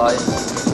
erreichen.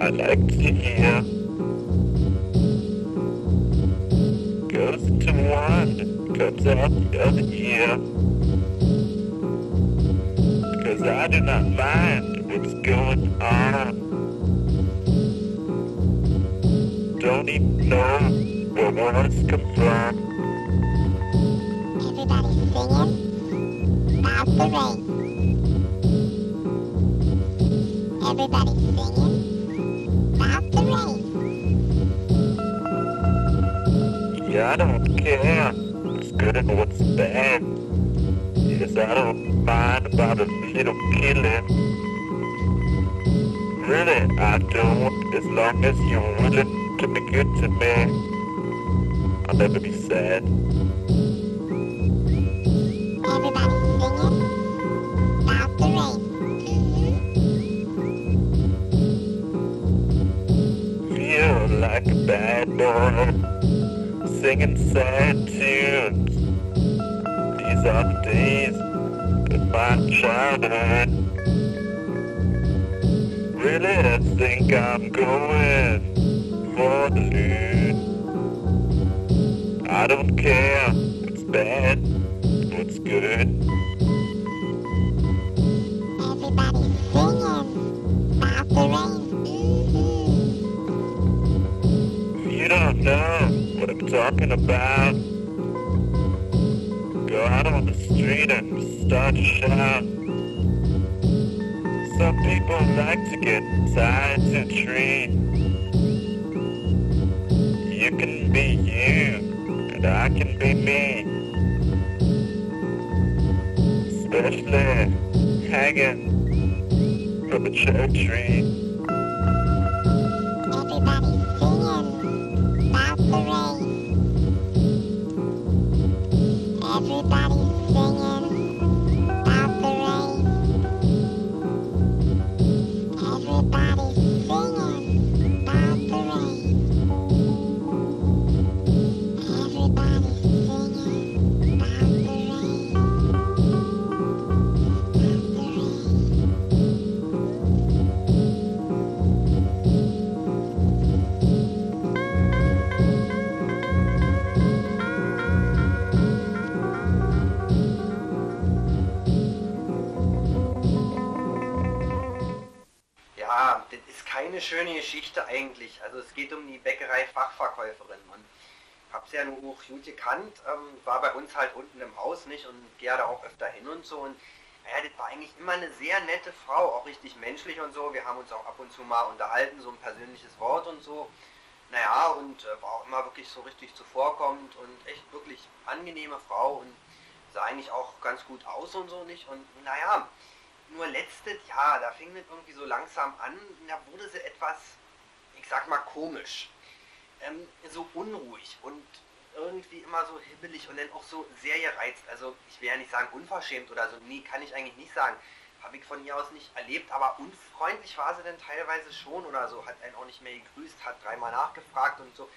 I like to hear goes to one, comes out the other ear. Cause I do not mind what's going on. Don't even know where words come from. Everybody singing about the rain. Everybody singing. I don't care what's good and what's bad. Yes, I don't mind about a little killing. Really, I don't, as long as you're willing to be good to me. I'll never be sad. Everybody singing about the rain. Feel like a bad boy. Singing sad tunes. These are the days of my childhood. Really, I think I'm going for the loot. I don't care what's bad, what's good. Everybody singing about the rain. You don't know what I'm talking about. Go out on the street and start to shout. Some people like to get tied to a tree. You can be you, and I can be me. Especially hanging from a church tree. Schöne Geschichte eigentlich. Also es geht um die Bäckerei-Fachverkäuferin. Ich habe sie ja nur auch gut gekannt, war bei uns halt unten im Haus nicht und gehe da auch öfter hin und so. Und ja, das war eigentlich immer eine sehr nette Frau, auch richtig menschlich und so. Wir haben uns auch ab und zu mal unterhalten, so ein persönliches Wort und so. naja, und war auch immer wirklich so richtig zuvorkommend und echt wirklich angenehme Frau und sah eigentlich auch ganz gut aus und so nicht. Und naja, nur letztes Jahr, da fing das irgendwie so langsam an, da wurde sie etwas, ich sag mal, komisch, so unruhig und irgendwie immer so hibbelig und dann auch so sehr gereizt. Also ich will ja nicht sagen unverschämt oder so, nee, kann ich eigentlich nicht sagen. Habe ich von hier aus nicht erlebt, aber unfreundlich war sie denn teilweise schon oder so, hat einen auch nicht mehr gegrüßt, hat dreimal nachgefragt und so.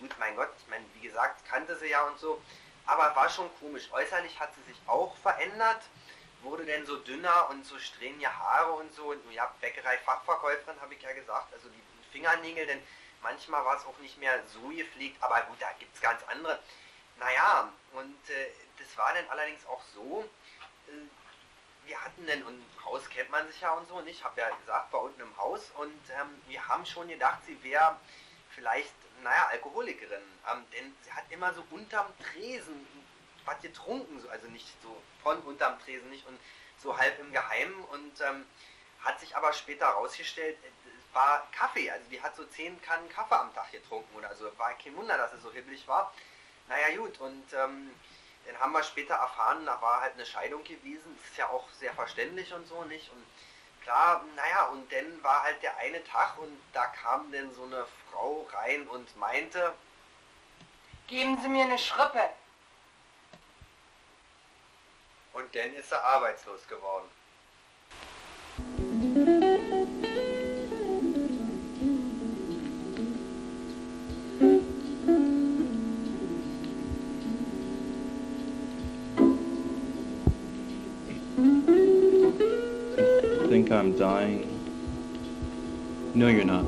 Gut, mein Gott, ich meine, wie gesagt, kannte sie ja und so, aber war schon komisch. Äußerlich hat sie sich auch verändert, wurde denn so dünner und so strähnige Haare und so. Und ja, Bäckerei-Fachverkäuferin habe ich ja gesagt, also die Fingernägel, denn manchmal war es auch nicht mehr so gepflegt, aber gut, da gibt es ganz andere. Naja, und das war dann allerdings auch so, wir hatten denn, und Haus kennt man sich ja und so, nicht? Ich habe ja gesagt, war unten im Haus und wir haben schon gedacht, sie wäre vielleicht, naja, Alkoholikerin, denn sie hat immer so unterm Tresen was getrunken, also nicht so von unterm Tresen, nicht, und so halb im Geheimen und hat sich aber später rausgestellt, es war Kaffee, also die hat so 10 Kannen Kaffee am Tag getrunken oder so, war kein Wunder, dass es so hibbelig war. Naja, gut, und dann haben wir später erfahren, da war halt eine Scheidung gewesen, das ist ja auch sehr verständlich und so, nicht? Und klar, naja, und dann war halt der eine Tag und da kam dann so eine Frau rein und meinte, geben Sie mir eine Schrippe. Und dann ist er arbeitslos geworden. I think I'm dying. No, you're not.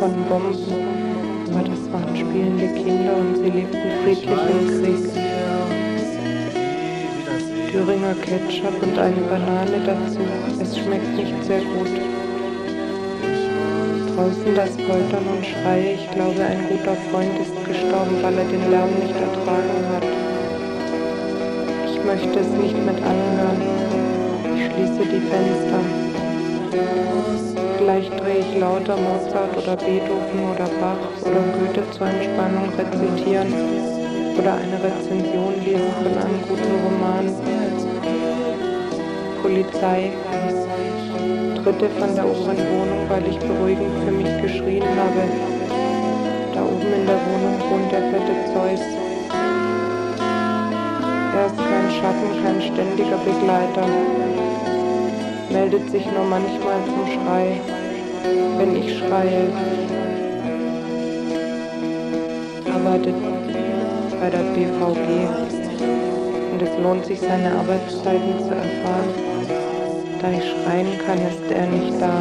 von Bums. Aber das waren spielende Kinder und sie lebten friedlich im Krieg. Thüringer Ketchup und eine Banane dazu. Es schmeckt nicht sehr gut. Draußen das Poltern und Schreie. Ich glaube, ein guter Freund ist gestorben, weil er den Lärm nicht ertragen hat. Ich möchte es nicht mit anhören. Ich schließe die Fenster. Gleich drehe ich lauter Mozart oder Beethoven oder Bach oder Goethe zur Entspannung rezitieren oder eine Rezension lesen von einem guten Roman. Polizei. Dritte von der oberen Wohnung, weil ich beruhigend für mich geschrien habe. Da oben in der Wohnung wohnt der fette Zeus. Er ist kein Schatten, kein ständiger Begleiter. Meldet sich nur manchmal zum Schrei, wenn ich schreie. Arbeitet bei der BVG und es lohnt sich, seine Arbeitszeiten zu erfahren. Da ich schreien kann, ist er nicht da.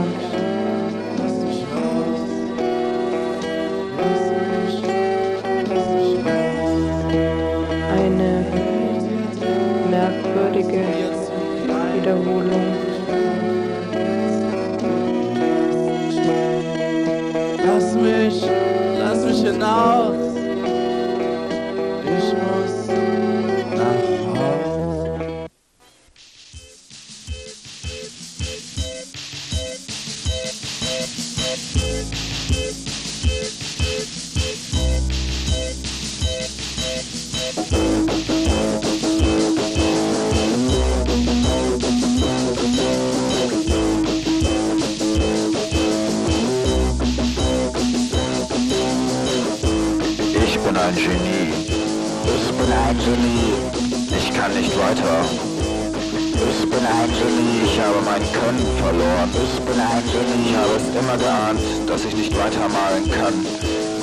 Eine merkwürdige Wiederholung. Lass mich hinaus. Ich muss nach Hause. Ich kann nicht weiter. Ich bin ein Genie, ich habe mein Können verloren. Ich bin ein Genie, ich habe es immer geahnt, dass ich nicht weitermalen kann.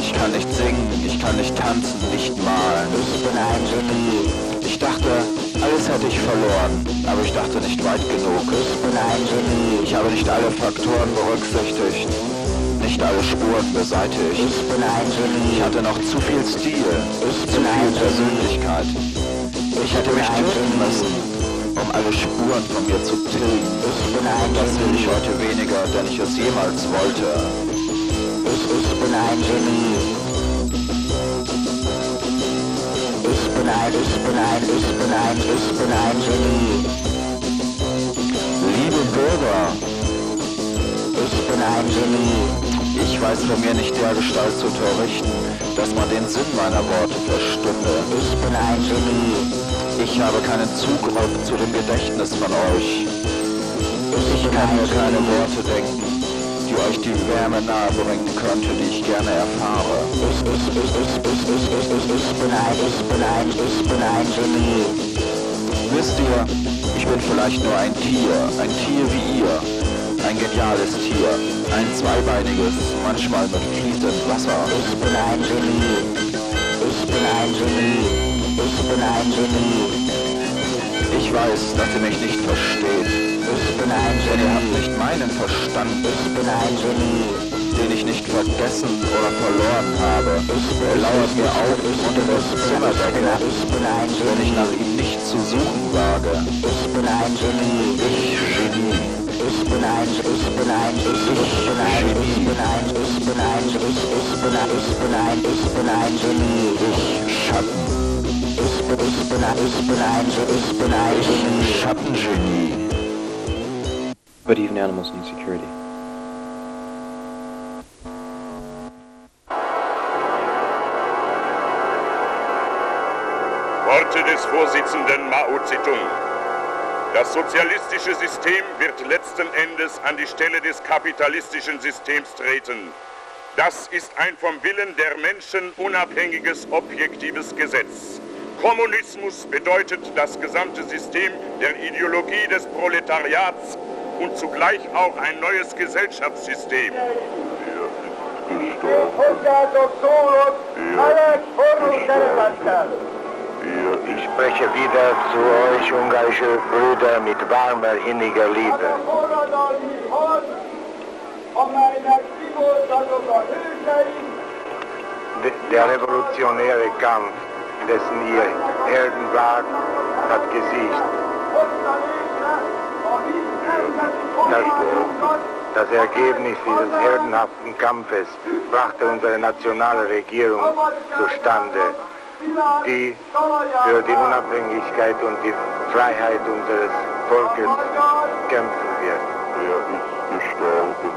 Ich kann nicht singen, ich kann nicht tanzen, nicht malen. Ich bin ein Genie. Ich dachte, alles hätte ich verloren, aber ich dachte nicht weit genug. Ich bin ein Genie, ich habe nicht alle Faktoren berücksichtigt, nicht alle Spuren beseitigt. Ich bin ein Genie. Ich hatte noch zu viel Stil, zu viel Persönlichkeit. Ich hätte mich töten müssen, um alle Spuren von mir zu tilgen. Das will ich heute weniger, denn ich es jemals wollte. Ich bin ein Genie. Ich bin ein Genie. Liebe Bürger, ich bin ein Genie. Ich weiß von mir nicht dergestalt zu verrichten, dass man den Sinn meiner Worte verstünde. Ich bin ein Genie. Ich habe keinen Zugriff zu dem Gedächtnis von euch. Ich kann mir keine Worte denken, die euch die Wärme nahebringen könnte, die ich gerne erfahre. Ich bin ein Genie. Wisst ihr, ich bin vielleicht nur ein Tier wie ihr. Ein geniales Tier, ein zweibeiniges, manchmal mit fließendem Wasser. Ich bin ein Genie, ich bin ein Genie, ich bin ein Genie. Ich weiß, dass ihr mich nicht versteht. Ich bin ein Genie. Denn ihr habt nicht meinen Verstand. Ich bin ein Genie, den ich nicht vergessen oder verloren habe. Er lauert mir auf unter das Zimmerdeckel. Ich bin ein Genie, wenn ich nach ihm nicht zu suchen wage. Ich bin ein Genie, ich Genie. Ich bin ein Schattengenie. But even animals in security. Worte des Vorsitzenden Mao Zedong. Das sozialistische System wird letzten Endes an die Stelle des kapitalistischen Systems treten. Das ist ein vom Willen der Menschen unabhängiges, objektives Gesetz. Kommunismus bedeutet das gesamte System der Ideologie des Proletariats und zugleich auch ein neues Gesellschaftssystem. Ich spreche wieder zu euch, ungarische Brüder, mit warmer, inniger Liebe. Der revolutionäre Kampf, dessen ihr Helden wart, hat gesiegt. Das Ergebnis dieses heldenhaften Kampfes brachte unsere nationale Regierung zustande, die für die Unabhängigkeit und die Freiheit unseres Volkes kämpfen wird. Er ist gestorben.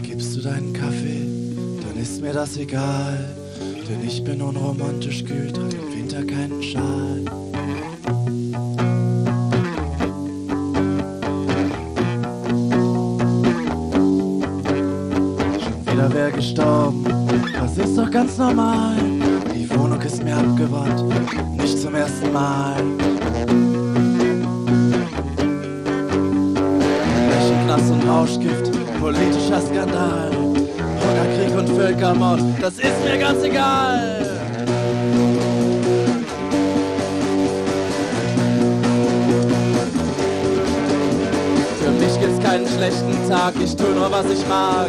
Gibst du deinen Kaffee, dann ist mir das egal, denn ich bin unromantisch kühl, trage im Winter keinen Schal. Wer gestorben, das ist doch ganz normal. Die Wohnung ist mir abgewandt, nicht zum ersten Mal. Flächenknast und Rauschgift, politischer Skandal. Hungerkrieg und Völkermord, das ist mir ganz egal. Für mich gibt's keinen schlechten Tag, ich tu nur, was ich mag.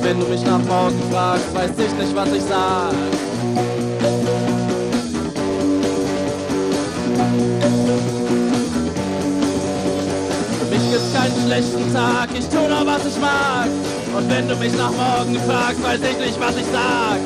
Wenn du mich nach morgen fragst, weiß ich nicht, was ich sag. Für mich gibt's keinen schlechten Tag, ich tu nur, was ich mag. Und wenn du mich nach morgen fragst, weiß ich nicht, was ich sag.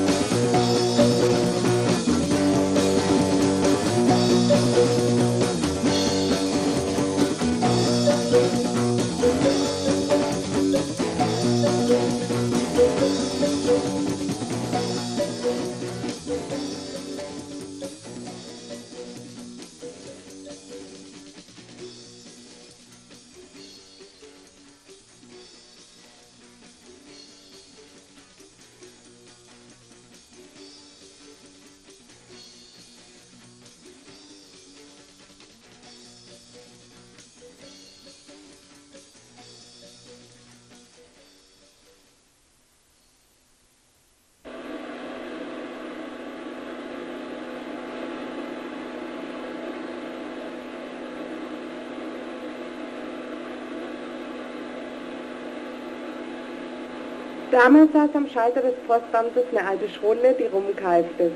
Damals saß am Schalter des Postamtes eine alte Schrulle, die rumkeifte.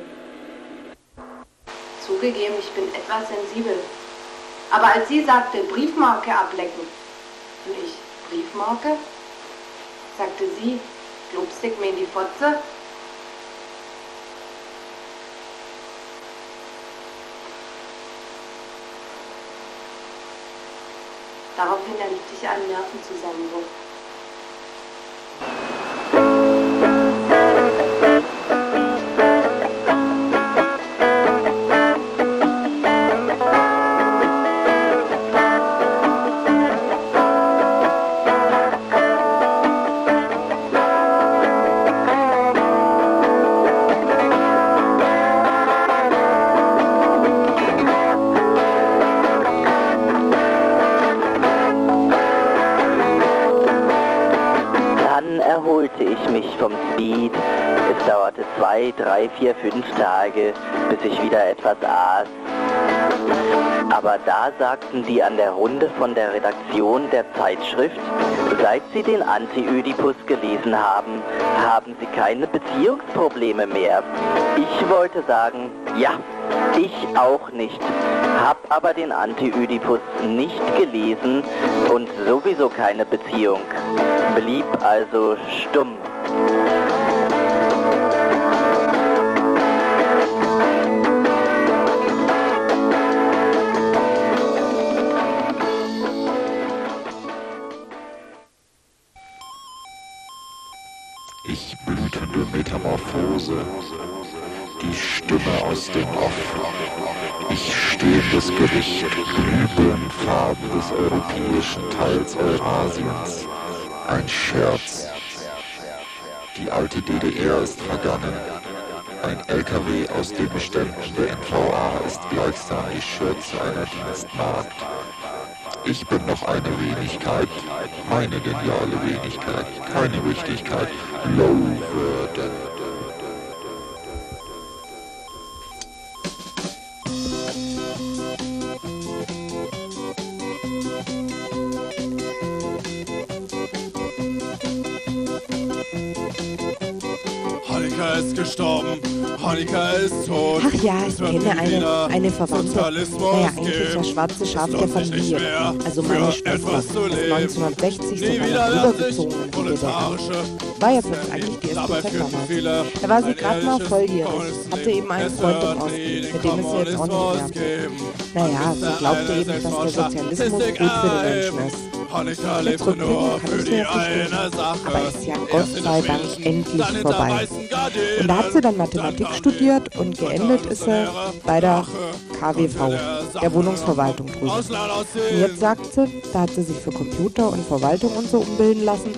Zugegeben, ich bin etwas sensibel. Aber als sie sagte, Briefmarke ablecken, und ich, Briefmarke? Sagte sie, globstig mir in die Fotze? Daraufhin erlitt ich einen Nervenzusammenbruch. Es dauerte 2, 3, 4, 5 Tage, bis ich wieder etwas aß. Aber da sagten die an der Runde von der Redaktion der Zeitschrift, seit sie den Anti-Ödipus gelesen haben, haben sie keine Beziehungsprobleme mehr. Ich wollte sagen, ja, ich auch nicht, hab aber den Anti-Ödipus nicht gelesen und sowieso keine Beziehung, blieb also stumm. Stimme aus dem Off. Ich stehendes Gericht, grünen Farben des europäischen Teils Eurasiens. Ein Scherz. Die alte DDR ist vergangen. Ein LKW aus den Beständen der NVA ist gleichsam die Schürze einer Dienstmagd. Ich bin noch eine Wenigkeit, meine geniale Wenigkeit, keine Wichtigkeit, Low-Würden. Honecker ist gestorben, Honecker ist tot. Ach ja, ich kenne eine Verwandte. Naja, eigentlich ist der schwarze Schaf der Familie. Also meine Schwester, das 1960 zu meiner übergezogenen war ja fast eigentlich die erste Verkammern. Da war sie gerade mal volljährig, hatte eben einen Freund im Osten, mit dem ist sie jetzt auch nicht mehr. Naja, sie glaubte eben, dass der Sozialismus gut für den Menschen ist. Honecker lebt nur für die eine Sache. Aber ist ja Gott sei Dank endlich vorbei. Und da hat sie dann Mathematik studiert und geendet ist sie bei der KWV, der Wohnungsverwaltung drüben. Und jetzt sagt sie, da hat sie sich für Computer und Verwaltung und so umbilden lassen.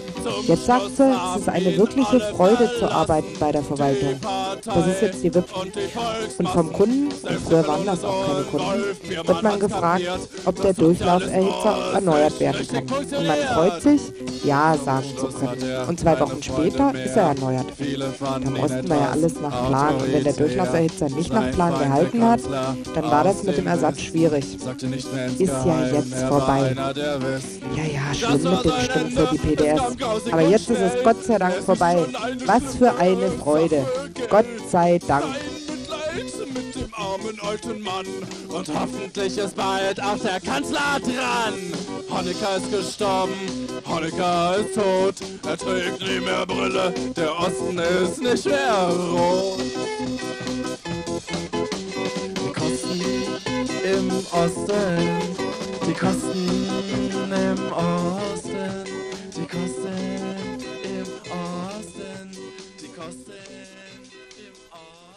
Jetzt sagt sie, es ist eine wirkliche Freude zu arbeiten bei der Verwaltung. Das ist jetzt die WIP. Und vom Kunden, und früher waren das auch keine Kunden, wird man gefragt, ob der Durchlauferhitzer erneuert werden kann. Und man freut sich, ja sagen zu können. Und 2 Wochen später ist er erneuert. Da mussten wir ja alles nach Plan. Und wenn der Durchlauferhitzer nicht nach Plan gehalten hat, dann war das mit dem Ersatz schwierig. Ist ja jetzt vorbei. Ja, ja, schlimm mit den Stimmen für die PDS. Aber jetzt ist es Gott sei Dank vorbei. Was für eine Freude. Gott sei Dank. Mit dem armen alten Mann. Und hoffentlich ist bald auch der Kanzler dran. Honecker ist gestorben, Honecker ist tot. Er trägt nie mehr Brille, der Osten ist nicht mehr rot. Die Kosten im Osten, die Kosten im Osten, die Kosten im Osten, die Kosten im Osten.